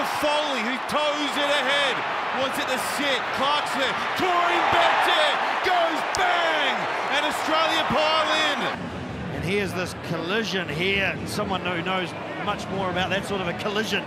to Foley, who toes it ahead. Wants it to sit. Clarkson, Torin Bennett goes bang, and Australia pile in. And here's this collision here. Someone who knows much more about that sort of a collision.